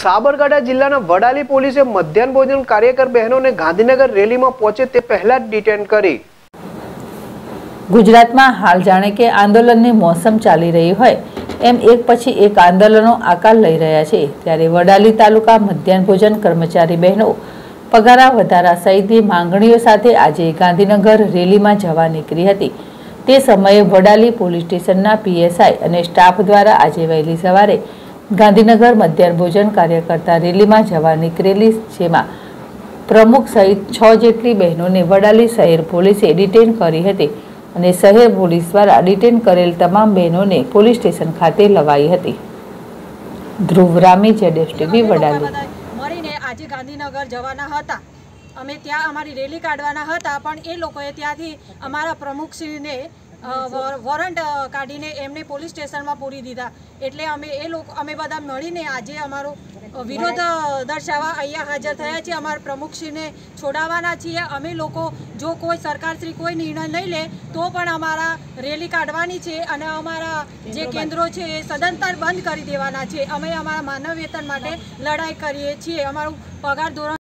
साबरकांठा जिल्लाना वडाली पोलीसे मध्याह्न भोजन कार्यकर बहनोंने गांधीनगर रेली में पहुंचे ते पहला डिटेन करी। गुजरात में हाल जाने के आंदोलन की मौसम चाली रही होय एम एक पछी एक आंदोलनों आकार लई रह्या छे त्यारे वडाली तालुका मध्याह्न भोजन कर्मचारी बहनों पगारा वधारा सहितनी मांगणीओ साथे आजे गांधीनगर रेली में जवा नीकळी हती। ते समये वडाली पोलीस स्टेशनना पीएसआई अने स्टाफ द्वारा आजे वहेली सवारे गांधीनगर मध्याह्न भोजन कार्यकर्ता रेली में जवा नीकळेली जेमां प्रमुख सहित 6 जेटली बहनोंने वडाली शहर पोलीसे डिटेन करी हती अने शहर पोलीस द्वारा डिटेन करेल तमाम बहनोंने पोलीस स्टेशन खाते लवाई हती। ध्रुव रामी ZSTV वडाली। मरीने आज गांधीनगर जवाना हता अमे त्या अमारी रेली काढवाना हता पण ए लोकोए त्याथी अमारा प्रमुख श्रीने वॉरंट काढीने एमने पोलीस स्टेशन में पूरी दीधा एटले अमे बधा मळीने आजे अमारो विरोध दर्शावा अहींया हाजर थया छे। अमार प्रमुख श्रीने छोडावाना छीए। अमे लोको जो कोई सरकार श्री कोई निर्णय नहीं ले तो पण अमारा रेली काढवानी छे अने अमारा जे केंद्रो छे ए सदंतर बंध करी देवाना छे। अमे अमारा मानव वेतन माटे लड़ाई करीए छीए। अमारुं पगार धोरण